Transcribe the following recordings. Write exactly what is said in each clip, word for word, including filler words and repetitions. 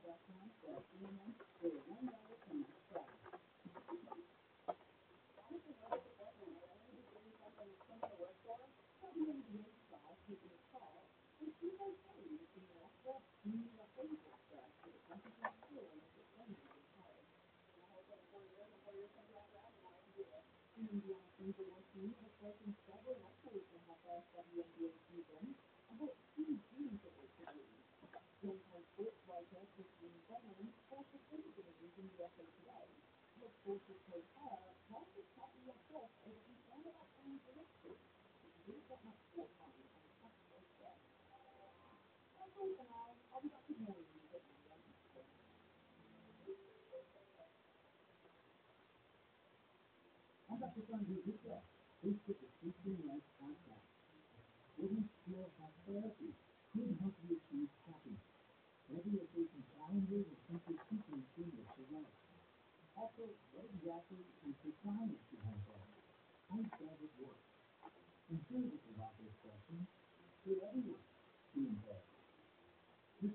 This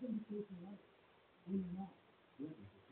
indication is not, we are not ready.